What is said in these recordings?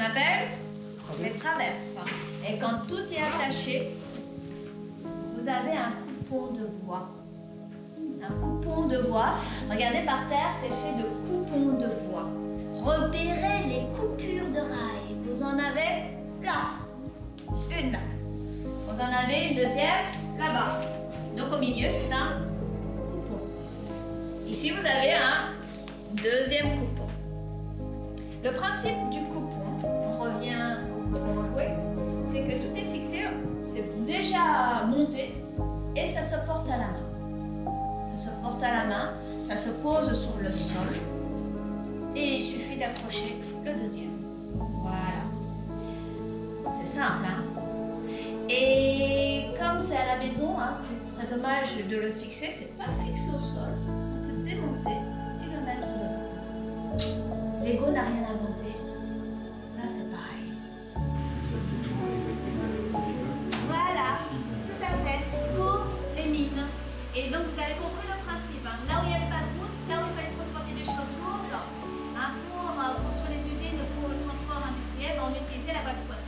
qu'on appelle les traverses. Et quand tout est attaché, vous avez un coupon de voix. Un coupon de voix. Regardez par terre, c'est fait de coupons de voix. Repérez les coupures de rails. Vous en avez là. Une. Vous en avez une deuxième là-bas. Donc au milieu, c'est un coupon. Ici, vous avez un deuxième coupon. Le principe du coupon, on revient au coupon joué, c'est que tout est fixé, c'est déjà monté et ça se porte à la main. Ça se porte à la main, ça se pose sur le sol et il suffit d'accrocher le deuxième. Voilà. C'est simple, hein? Et comme c'est à la maison, hein, ce serait dommage de le fixer, c'est pas fixé au sol. On peut le démonter et le mettre dedans. L'ego n'a rien inventé. Ça, c'est pareil. Voilà, tout à fait, pour les mines. Et donc, vous avez compris le principe. Hein. Là où il n'y avait pas de route, là où il fallait transporter des choses lourdes, hein, pour sur les usines, pour le transport industriel, on utilisait la voie de poisson.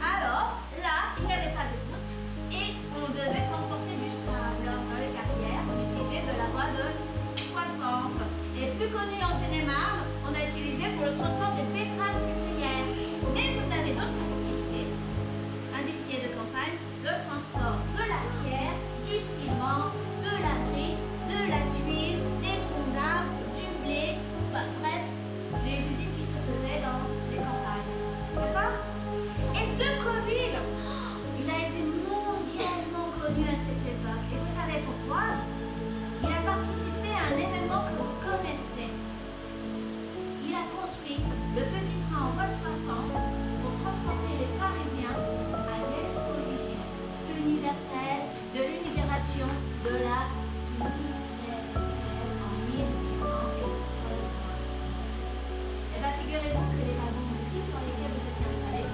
Alors, là, il n'y avait pas de route et on devait transporter du sable dans les carrières. On utilisait de la voie de 60. Et plus connue en Seine-et-Marne, on a utilisé pour le transport des betteraves sucrières. Mais vous avez d'autres activités industrielles de campagne, le transport de la pierre, du ciment, de la brique, de la tuile, des troncs d'arbres, du blé, enfin, bref, les usines qui se faisaient dans les campagnes. D'accord? Et Decauville, il a été mondialement connu à cette époque. Et vous savez pourquoi? Il a participé à un événement que vous connaissez. Il a construit le petit train en voie de 60 pour transporter les Parisiens à l'exposition universelle de l'inauguration de la Tour Eiffel en 1880. Et bien figurez-vous que les wagons de ville dans lesquels vous êtes installés,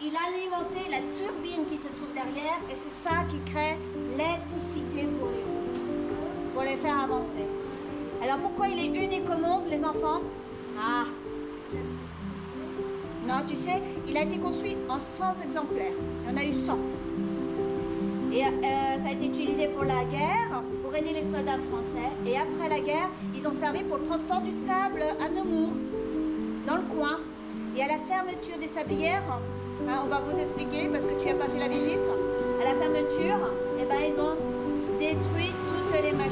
il a alimenté la turbine qui se trouve derrière et c'est ça qui crée l'électricité pour les roues, pour les faire avancer. Alors pourquoi il est unique au monde, les enfants? Ah non, tu sais, il a été construit en 100 exemplaires. Il y en a eu 100. Et ça a été utilisé pour la guerre, pour aider les soldats français. Et après la guerre, ils ont servi pour le transport du sable à Nemours, dans le coin. Et à la fermeture des sablières, hein, on va vous expliquer parce que tu n'as pas fait la visite, à la fermeture, eh ben, ils ont détruit toutes les machines.